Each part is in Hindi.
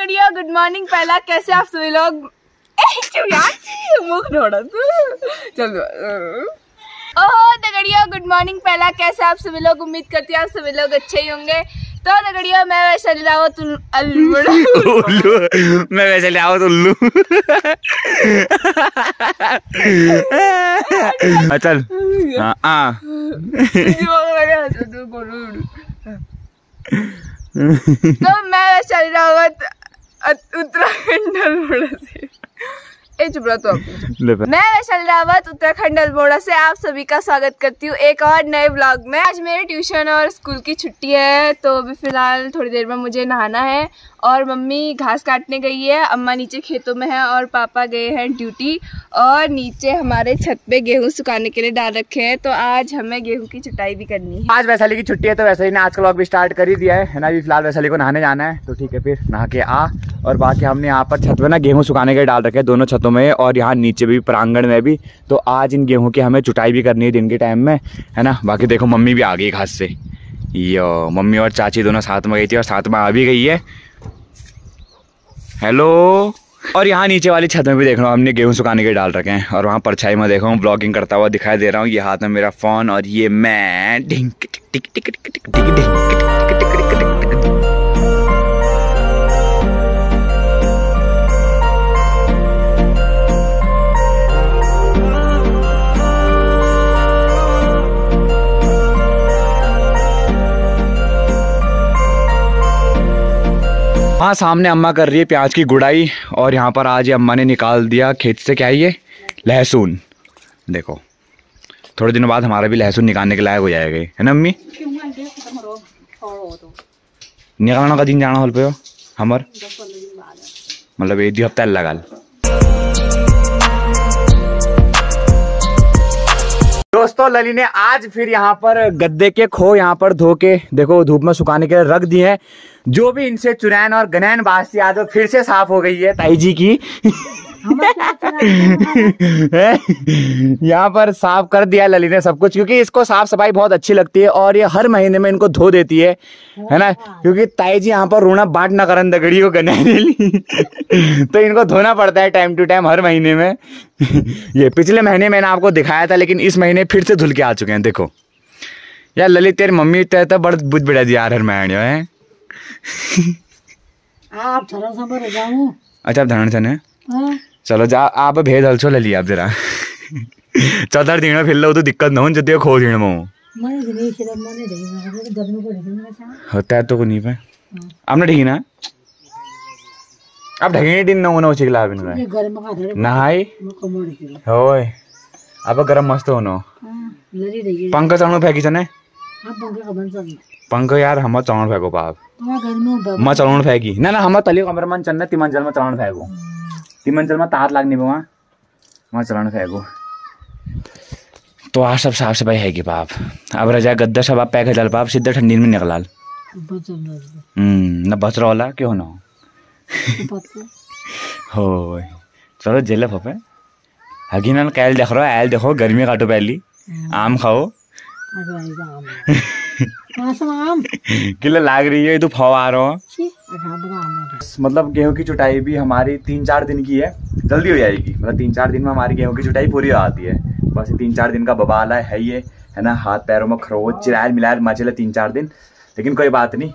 गड़िया, गुड मॉर्निंग। पहला कैसे आप सभी लोग, मुख ढोड़ा चलो। ओह दगड़िया, गुड मॉर्निंग। पहला कैसे आप सभी लोग, उम्मीद करती हूँ आप सभी लोग अच्छे ही होंगे। तो दगड़िया मैं वैसे लाओ तुम उल्लू, मैं वैसे लाओ तुम उल्लू। चल तो मैं वैसे लाओ उत्तराखंड अल्मोड़ा से। तो मैं वैशाली रावत उत्तराखंड अल्मोड़ा से आप सभी का स्वागत करती हूँ एक और नए व्लॉग में। आज मेरे ट्यूशन और स्कूल की छुट्टी है, तो अभी फिलहाल थोड़ी देर में मुझे नहाना है और मम्मी घास काटने गई है, अम्मा नीचे खेतों में है और पापा गए हैं ड्यूटी। और नीचे हमारे छत पे गेहूं सुखाने के लिए डाल रखे हैं, तो आज हमें गेहूं की छुटाई भी करनी है। आज वैशाली की छुट्टी है तो वैशाली ने आज का व्लॉग भी स्टार्ट कर ही दिया है ना। अभी फिलहाल वैशाली को नहाने जाना है, तो ठीक है फिर नहा के आ। और बाकी हमने यहाँ पर छत में ना गेहूँ सुखाने के डाल रखे हैं दोनों छतों में और यहाँ नीचे भी प्रांगण में भी। तो आज इन गेहूँ की हमें छुटाई भी करनी है दिन के टाइम में, है ना। बाकी देखो मम्मी भी आ गई घास से, यो मम्मी और चाची दोनों साथ में गई थी और साथ में आ भी गई है। हेलो। और यहाँ नीचे वाली छत में भी देख रहा हूँ हमने गेहूँ सुखाने के डाल रखे हैं और वहाँ परछाई में देखो हूँ ब्लॉगिंग करता हुआ दिखाई दे रहा हूँ। ये हाथ में मेरा फोन और ये मैं ढिंग टिक टिक टिक टिक टिक टिक हाँ। सामने अम्मा कर रही है प्याज की गुड़ाई और यहाँ पर आज अम्मा ने निकाल दिया खेत से क्या ये लहसुन। देखो थोड़े दिनों बाद हमारा भी लहसुन निकालने के लायक हो जाएगा, है ना अम्मी। निकालना का दिन जाना हल पे हो हमार, मतलब एक दो हफ्ता लगा। दोस्तों लली ने आज फिर यहाँ पर गद्दे के खो यहाँ पर धो के देखो धूप में सुखाने के लिए रख दी है। जो भी इनसे चुनैन और गनैन बात थी आज वो फिर से साफ हो गई है ताई जी की। यहाँ पर साफ कर दिया लली ने सब कुछ, क्योंकि इसको साफ सफाई बहुत अच्छी लगती है और ये हर महीने में इनको धो देती है ना। क्योंकि ताई जी यहाँ पर रोना बाट ना करन दगड़ी को गनैन तो इनको धोना पड़ता है टाइम टू टाइम हर महीने में। ये पिछले महीने मैंने आपको दिखाया था, लेकिन इस महीने फिर से धुल के आ चुके हैं। देखो यार ललित तेरी मम्मी तो बड़ बुझ बेटा जी यार हर महीने है। अच्छा आप धरण चने चलो जा आप भेद हलचो ले लिया आप जरा चौधर दिन फिर लो तो दिक्कत ना हो जते खो दिन में होता है तो को नहीं पे आपने ठीक ना आप ढगे दिन ना होना उचित लाभ ना नहाई होय आप गरम मस्त होनो पंख चाणो फेंकी चने पंख यार हम चाणो फेंको बाप मैं चाणो फेंकी ना ना हम तलियो कमरमन चन्ना तिमंजल में चाणो फेंको मंजिल में तार लगने पे वहाँ चलाना फेंको। तो आज सब साफ सफाई है कि बाप अब रजा गद्दा सब आप पैक डाल पाप सीधा ठंडी में निकलाल ना बच रहा होला क्यों ना हो चलो जेल फपे हकीन कैल देख रहा है ऐल देखो गर्मी काटो पहली आम खाओ किला लाग रही है तो फाव आ रहा है। मतलब गेहूं की चुटाई भी हमारी 3-4 दिन की है, जल्दी हो जाएगी। मतलब 3-4 दिन में हमारी गेहूं की चुटाई पूरी हो जाती है। बस 3-4 दिन का बबाला है ये, है ना। हाथ पैरों में खरोच चिरायल मिलायल मचले 3-4 दिन, लेकिन कोई बात नहीं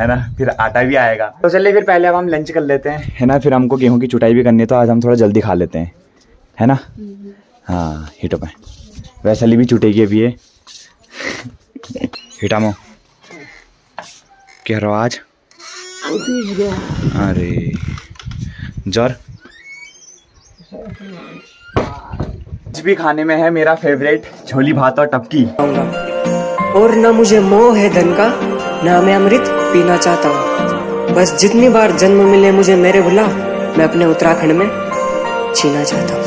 है ना, फिर आटा भी आएगा। तो चलिए फिर पहले अब हम लंच कर लेते हैं, है ना। फिर हमको गेहूँ की चुटाई भी करनी है, तो आज हम थोड़ा जल्दी खा लेते हैं, है ना। हाँ हिटो पे वैशाली भी चुटेगी अभी ये हिटामो कह रहा आज अरे जर आज भी खाने में है मेरा फेवरेट छोली भात और टपकी। और ना मुझे मोह है धन का, ना मैं अमृत पीना चाहता हूँ। बस जितनी बार जन्म मिले मुझे मेरे भुला, मैं अपने उत्तराखंड में छीना चाहता हूँ।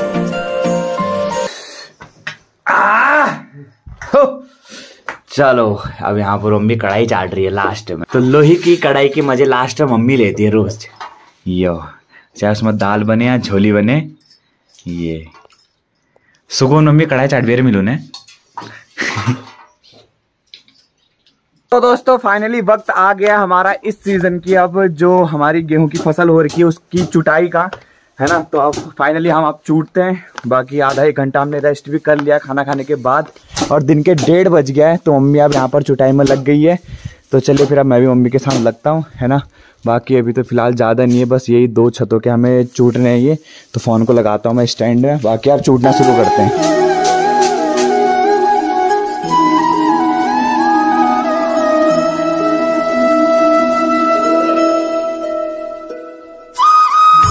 चलो अब यहाँ पर मम्मी कढ़ाई चाट रही है लास्ट में, तो लोही की कढ़ाई के मजे लास्ट में मम्मी लेती है रोज। यो चाहे उसमें दाल बने या झोली बने। ये सुगुन मम्मी कढ़ाई चाट बेर मिलू ने तो दोस्तों फाइनली वक्त आ गया हमारा इस सीजन की, अब जो हमारी गेहूं की फसल हो रखी है उसकी चुटाई का, है ना। तो अब फाइनली हम आप चूटते हैं। बाकी आधा एक घंटा हमने रेस्ट भी कर लिया खाना खाने के बाद, और दिन के 1:30 बज गया है। तो मम्मी अब यहाँ पर चुटाई में लग गई है। तो चलिए फिर अब मैं भी मम्मी के साथ लगता हूँ, है ना। बाकी अभी तो फिलहाल ज़्यादा नहीं है, बस यही 2 छतों के हमें चूट रहे हैं ये। तो फ़ोन को लगाता हूँ मैं स्टैंड में, बाकी आप चूटना शुरू करते हैं।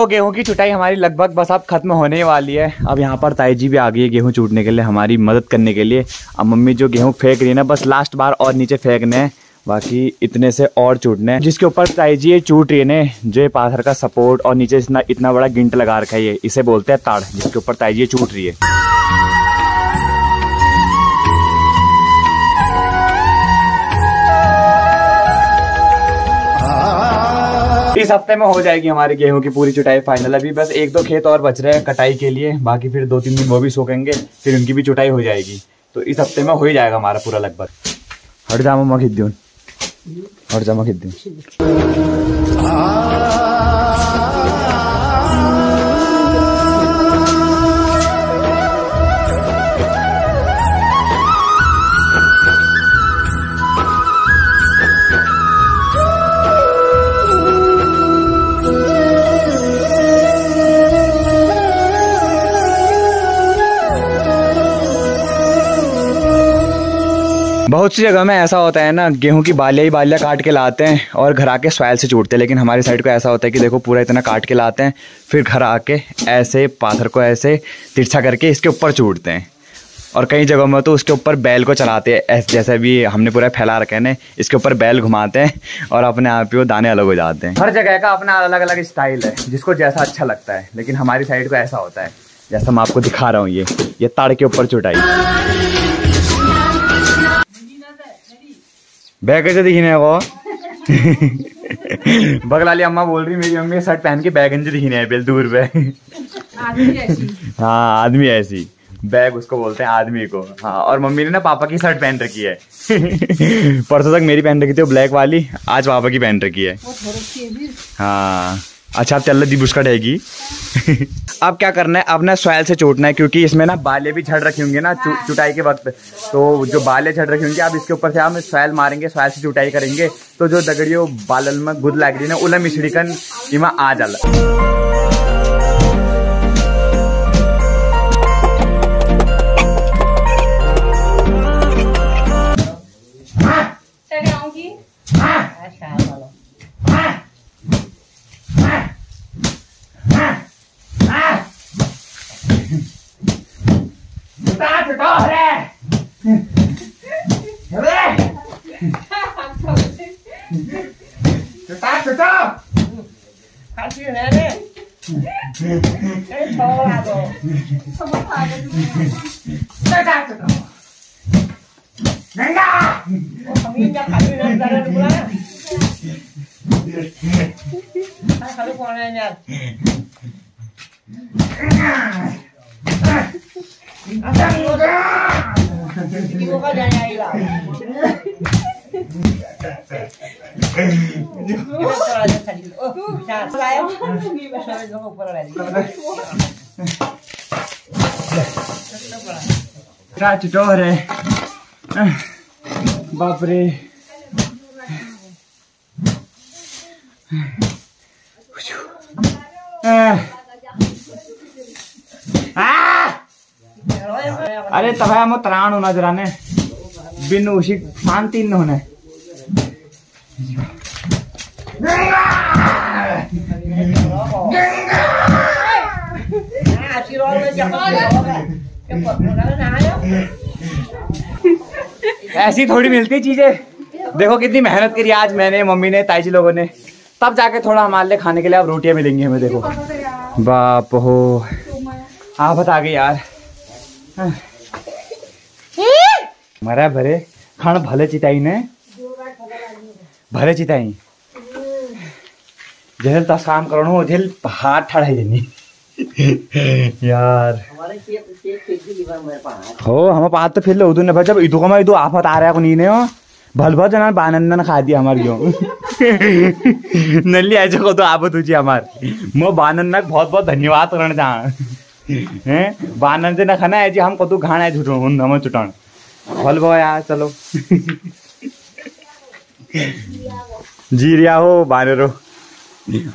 तो गेहूं की चुटाई हमारी लगभग बस अब खत्म होने वाली है। अब यहाँ पर ताई जी भी आ गई है गेहूं चूटने के लिए, हमारी मदद करने के लिए। अब मम्मी जो गेहूं फेंक रही है ना, बस लास्ट बार और नीचे फेंकने हैं, बाकी इतने से और चूटने हैं। जिसके ऊपर ताई जी ये चूट रही है ना, जो पाथर का सपोर्ट और नीचे इतना बड़ा गिंट लगा रखा है, ये इसे बोलते हैं ताड़, जिसके ऊपर ताई जी चूट रही है। इस हफ्ते में हो जाएगी हमारे गेहूं की पूरी चुटाई फाइनल। अभी बस 1-2 खेत और बच रहे हैं कटाई के लिए, बाकी फिर 2-3 दिन वो भी सोखेंगे, फिर उनकी भी चुटाई हो जाएगी। तो इस हफ्ते में हो ही जाएगा हमारा पूरा लगभग। हट जा मम्मा खिद्दून, हट जा मम्मा बहुत सी जगह में ऐसा होता है ना, गेहूं की बालियाँ ही बालियाँ काट के लाते हैं और घर आके सॉइल से चूटते हैं। लेकिन हमारी साइड को ऐसा होता है कि देखो पूरा इतना काट के लाते हैं, फिर घर आके ऐसे पाथर को ऐसे तिरछा करके इसके ऊपर चूटते हैं। और कई जगहों में तो उसके ऊपर बैल को चलाते हैं, जैसे भी हमने पूरा फैला रखे हैं ना, इसके ऊपर बैल घुमाते हैं और अपने आप ही वो दाने अलग हो जाते हैं। हर जगह का अपना अलग अलग स्टाइल है, जिसको जैसा अच्छा लगता है। लेकिन हमारी साइड को ऐसा होता है जैसा मैं आपको दिखा रहा हूँ, ये ताड़ के ऊपर चुटाई बैग कैसे दिखी ना वो बगलाली अम्मा बोल रही मेरी मम्मी शर्ट पहन के बैग दिखी नहीं है बिल दूर पे। हाँ आदमी ऐसी बैग उसको बोलते हैं, आदमी को। हाँ, और मम्मी ने ना पापा की शर्ट पहन रखी है परसों तक मेरी पहन रखी थी वो ब्लैक वाली, आज पापा की पहन रखी है। हाँ अच्छा, आप चल दी बुशकट हैगी अब क्या करना है, अब ना सॉइल से चूटना है, क्योंकि इसमें ना बाले भी झड़ रखे होंगे ना चुटाई के वक्त। तो जो बाले झड़ रखे होंगे, आप इसके ऊपर से हम सॉइल मारेंगे, सॉइल से चुटाई करेंगे। तो जो दगड़ियों बालल में गुद लग रही ना, उला मिश्रिकन इमा आ जाला। डोहरे बापरे, अरे तब हम त्राण होना जरा ने बिनु उसी शांति न होने ऐसी थोड़ी मिलती चीजें। देखो कितनी मेहनत करी आज मैंने, मम्मी ने, ताई जी लोगों ने, तब जाके थोड़ा हमारे लिए खाने के लिए अब रोटियां मिलेंगी हमें। देखो बाप हो, आप बता गए यार मरा भरे खाना भले चिताई ने भले चिताई जैसे तब काम करो झेल हाथ ठड़ाई देनी यार हो हम पात तो फिर उदू ने जब इधो का मैं इधो आफत आ रहा है को नहीं ने हो भल भर जना बानंदन खा दी हमार गेहूँ नल्ली ऐसे को तो आप तुझे हमार मो बानंदन बहुत बहुत धन्यवाद करण चाह बानंद न खाना ऐसे हम कदू घाण है झूठो हम चुटान भल भो यार चलो जी रिया हो बानरो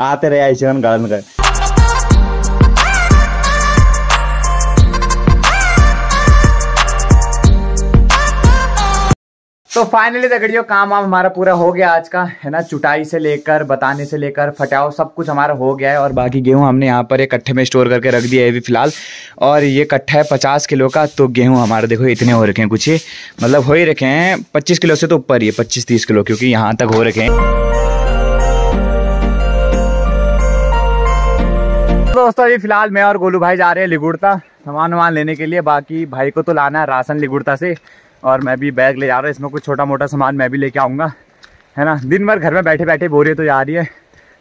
आते रहे ऐसे गार्डन कर तो फाइनली दगड़ियों काम वाम हमारा पूरा हो गया आज का है ना, चुटाई से लेकर बताने से लेकर फटाओ सब कुछ हमारा हो गया है। और बाकी गेहूं हमने यहाँ पर एक कट्ठे में स्टोर करके रख दिया है अभी फिलहाल। और ये कट्ठा है 50 किलो का, तो गेहूं हमारे देखो इतने हो रखे हैं, कुछ ही मतलब हो ही रखे हैं 25 किलो से तो ऊपर ही 25-30 किलो क्योंकि यहाँ तक हो रखे हैं। दोस्तों अभी फिलहाल मैं और गोलू भाई जा रहे हैं लिगुड़ता सामान वामान लेने के लिए। बाकी भाई को तो लाना है राशन लिगुड़ता से, और मैं भी बैग ले जा रहा हूँ, इसमें कुछ छोटा मोटा सामान मैं भी लेके आऊँगा है ना। दिन भर घर में बैठे बैठे बोरियत तो जा रही है,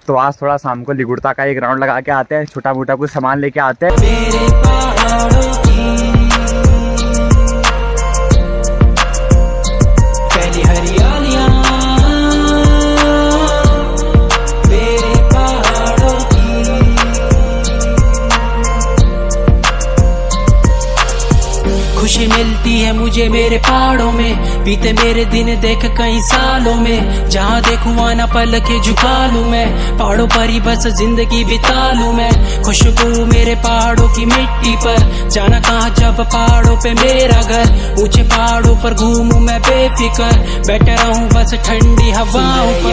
तो आज थोड़ा शाम को लिगुड़ता का एक राउंड लगा के आते हैं, छोटा मोटा कुछ सामान लेके आते हैं। खुशी मिलती है मुझे मेरे पहाड़ों में, बीते मेरे दिन देख कई सालों में, जहाँ देखूँ आना पल के झुका लूँ मैं, पहाड़ों पर ही बस जिंदगी बिता लूँ मैं। खुशबू मेरे पहाड़ों की मिट्टी पर, जाना कहाँ जब पहाड़ों पे मेरा घर, ऊंचे पहाड़ों पर घूमूं मैं बेफिकर, बैठा रहूँ बस ठंडी हवाओं पर।